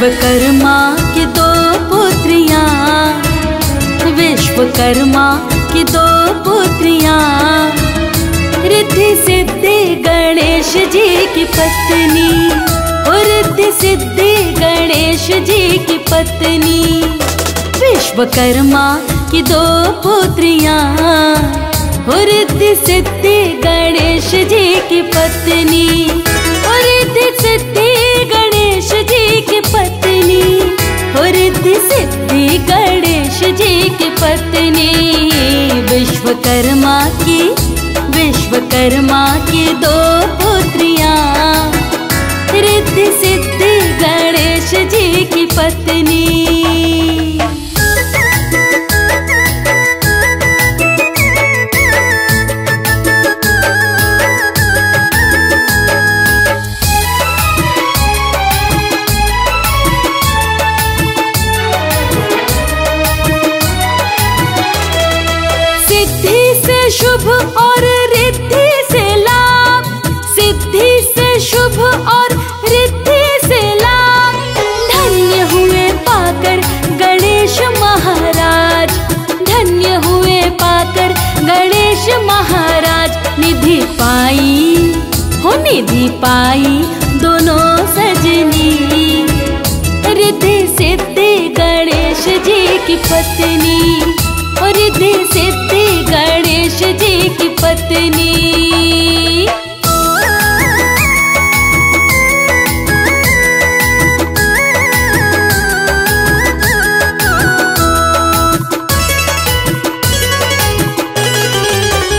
विश्वकर्मा की दो पुत्रियाँ, विश्वकर्मा की दो पुत्रियाँ, ऋद्धि सिद्धि गणेश जी की पत्नी, ऋद्धि सिद्धि गणेश जी की पत्नी। विश्वकर्मा की दो पुत्रियाँ, ऋद्धि सिद्धि गणेश जी की पत्नी, ऋद्धि सिद्धि गणेश जी की पत्नी, ऋद्धि सिद्धि गणेश जी की पत्नी। विश्वकर्मा की दो पुत्रियाँ, ऋद्धि सिद्धि गणेश जी की पत्नी। शुभ और ऋद्धि से लाभ, सिद्धि से शुभ और ऋद्धि से लाभ। धन्य हुए पाकर गणेश महाराज, धन्य हुए पाकर गणेश महाराज। निधि पाई हो निधि पाई दोनों सजनी, ऋद्धि सिद्धि गणेश जी की पत्नी, ऋद्धि सिद्धि गणेश जी की पत्नी।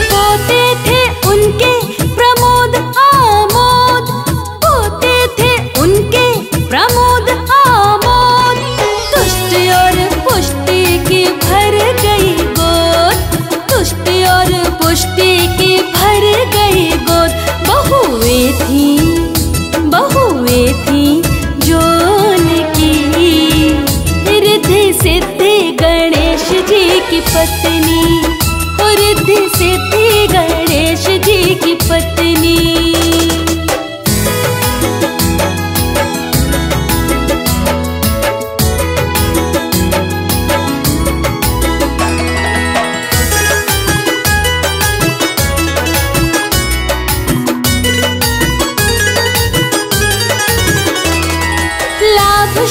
पोते थे उनके प्रमोद आमोद, पोते थे उनके प्रमोद आमोद। तुष्ट और पुष्टि की भर गई गोद, तुष्ट और पुष्टि की भर गई गोद। बहुए थी जो उनकी, ऋद्धि सिद्धि गणेश जी की पत्नी, ऋद्धि सिद्धि गणेश जी की पत्नी।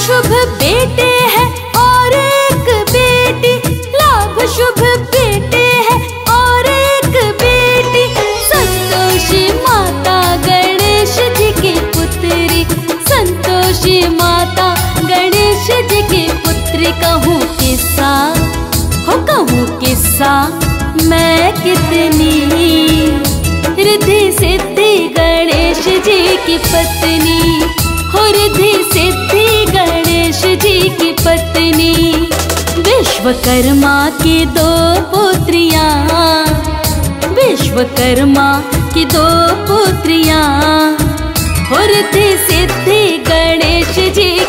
शुभ बेटे हैं और एक बेटी, लाभ शुभ बेटे हैं और एक बेटी। संतोषी माता गणेश जी की पुत्री, संतोषी माता गणेश जी की पुत्री। कहूँ किस्सा मैं कितनी, ऋद्धि सिद्धि गणेश जी की पत्नी, ऋद्धि सिद्धि गणेश जी की पत्नी। विश्वकर्मा की दो पुत्रियाँ, विश्वकर्मा की दो पुत्रियाँ, ऋद्धि सिद्धि गणेश जी